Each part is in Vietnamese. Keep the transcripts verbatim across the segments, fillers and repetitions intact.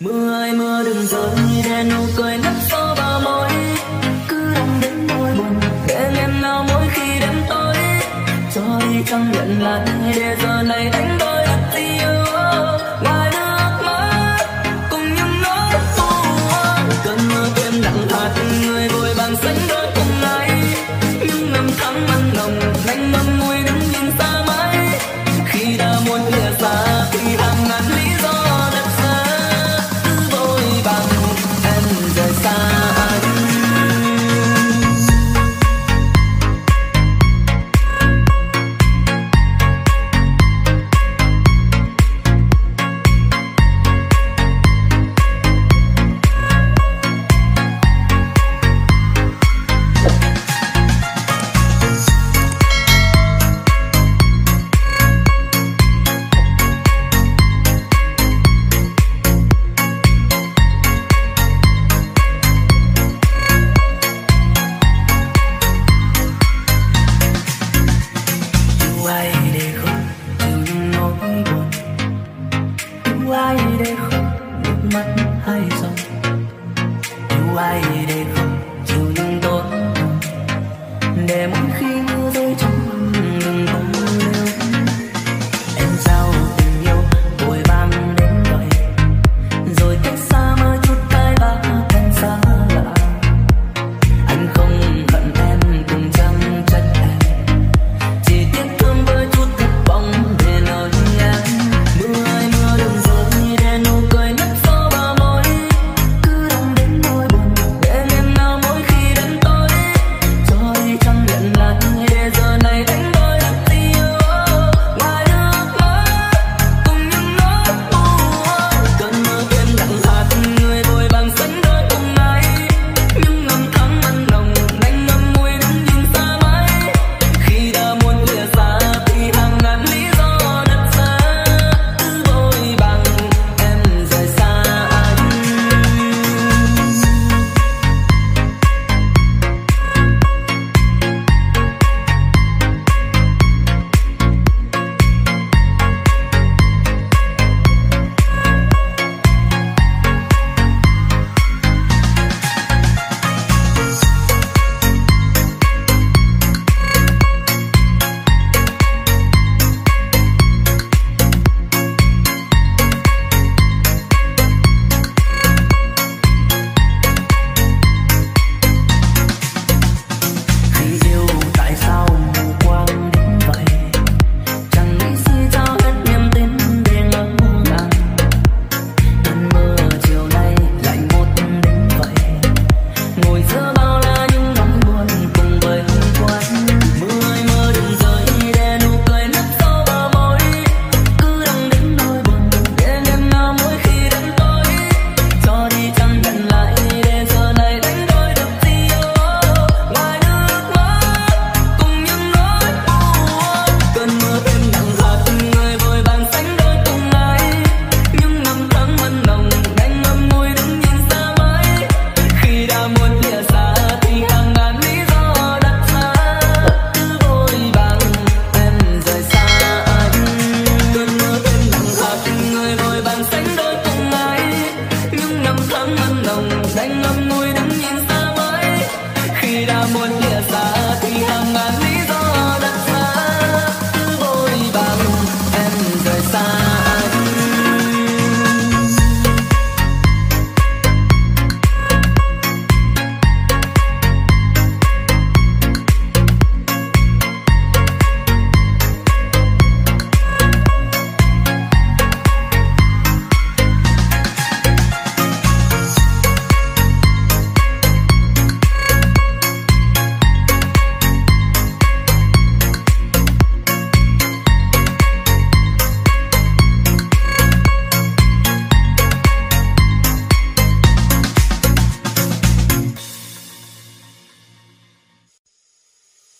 Mưa ơi mưa đừng rơi để nụ cười nấp sau bờ môi, cứ đông đến nỗi buồn em em nào mỗi khi đêm tối, cho đi chẳng nhận lại để giờ này anh tôi thật yêu ngoài nước mắt cùng những nỗi u ám. Cơn mưa đêm lặng thạt người vội vàng sánh đôi cùng ngày, những năm tháng mặn nồng lạnh ngâm môi đứng nhìn xa mãi, khi đã muốn lìa xa thì hàng ngàn lý do.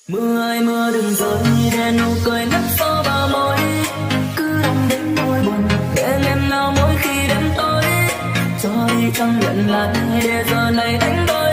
Mưa ơi mưa đừng rơi để nụ cười nấp sau bờ môi, cứ đông đến nỗi buồn em em nào mỗi khi đêm tối, cho đi chẳng nhận lại để giờ này anh tôi